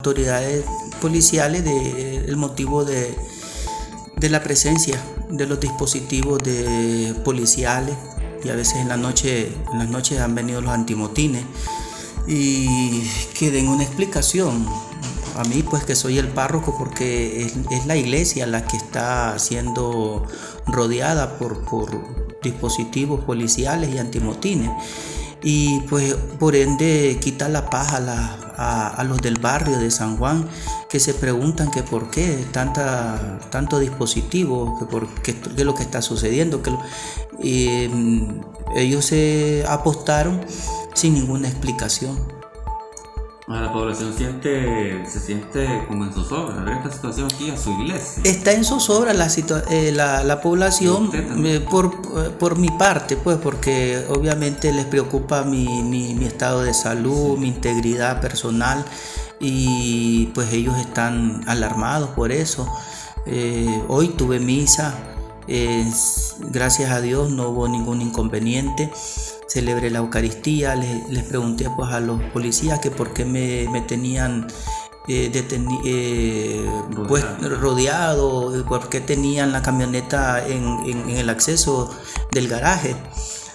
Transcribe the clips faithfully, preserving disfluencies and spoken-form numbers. autoridades policiales de el motivo de, de la presencia de los dispositivos de policiales, y a veces en la noche, en las noches han venido los antimotines, y que den una explicación. A mí, pues, que soy el párroco, porque es, es la iglesia la que está siendo rodeada por, por dispositivos policiales y antimotines, y pues por ende quita la paz a, la, a, a los del barrio de San Juan, que se preguntan que por qué tanta, tanto dispositivo, que por qué, qué es lo que está sucediendo, que lo, eh, ellos se apostaron sin ninguna explicación. La población siente, se siente como en zozobra, ¿verdad? Esta situación aquí a su iglesia. Está en zozobra la, eh, la, la población, eh, por, por mi parte, pues, porque obviamente les preocupa mi, mi, mi estado de salud, sí, mi integridad personal, y pues ellos están alarmados por eso. Eh, hoy tuve misa, eh, gracias a Dios no hubo ningún inconveniente. Celebré la Eucaristía, les, les pregunté, pues, a los policías que por qué me, me tenían eh, deteni, eh, pues, rodeado, por qué tenían la camioneta en, en, en el acceso del garaje.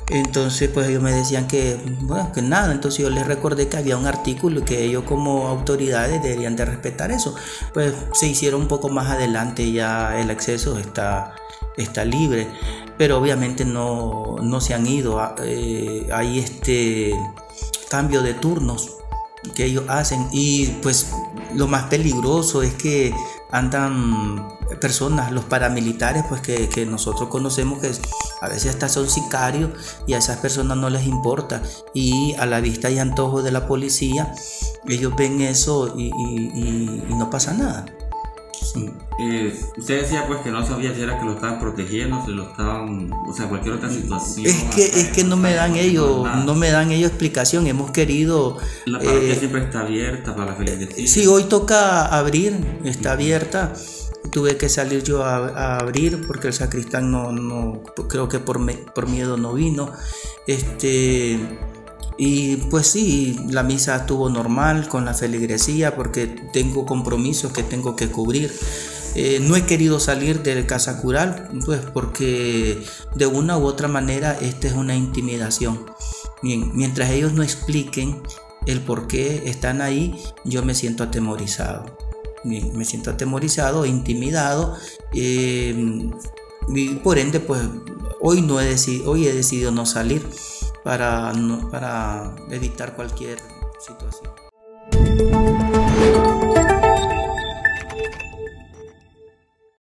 Entonces, pues, ellos me decían que, bueno, que nada. Entonces yo les recordé que había un artículo y que ellos como autoridades deberían de respetar eso. Pues se hicieron un poco más adelante, ya el acceso está, está libre, pero obviamente no, no se han ido. Eh, hay este cambio de turnos que ellos hacen, y pues lo más peligroso es que andan personas, los paramilitares, pues que, que nosotros conocemos, que a veces hasta son sicarios, y a esas personas no les importa, y a la vista y antojo de la policía ellos ven eso y, y, y, y no pasa nada. Sí. Eh, usted decía, pues, que no sabía si era que lo estaban protegiendo, si lo estaban, o sea, cualquier otra situación. Es que, es que no me dan ellos, no me dan ellos explicación. Hemos querido. La parroquia eh, siempre está abierta para la feligresía. Sí, hoy toca abrir, está abierta. Tuve que salir yo a, a abrir porque el sacristán no, no creo que por, me, por miedo no vino. Este. Y pues sí, la misa estuvo normal con la feligresía, porque tengo compromisos que tengo que cubrir. Eh, no he querido salir del Casa Cural, pues, porque de una u otra manera esta es una intimidación. Bien, mientras ellos no expliquen el por qué están ahí, yo me siento atemorizado. Bien, me siento atemorizado, intimidado, eh, y por ende, pues, hoy, no he decidido, hoy he decidido no salir. Para, no, para evitar cualquier situación.